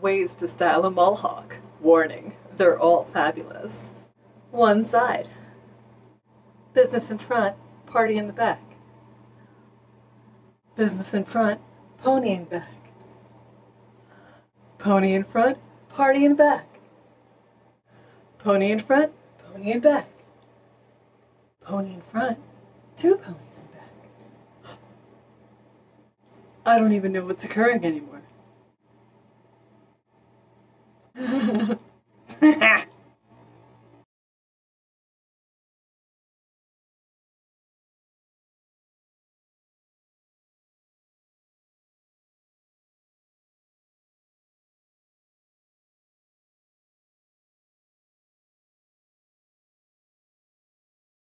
Ways to style a mohawk. Warning, they're all fabulous. One side. Business in front, party in the back. Business in front, pony in back. Pony in front, party in back. Pony in front, pony in back. Pony in front, two ponies in back. I don't even know what's occurring anymore.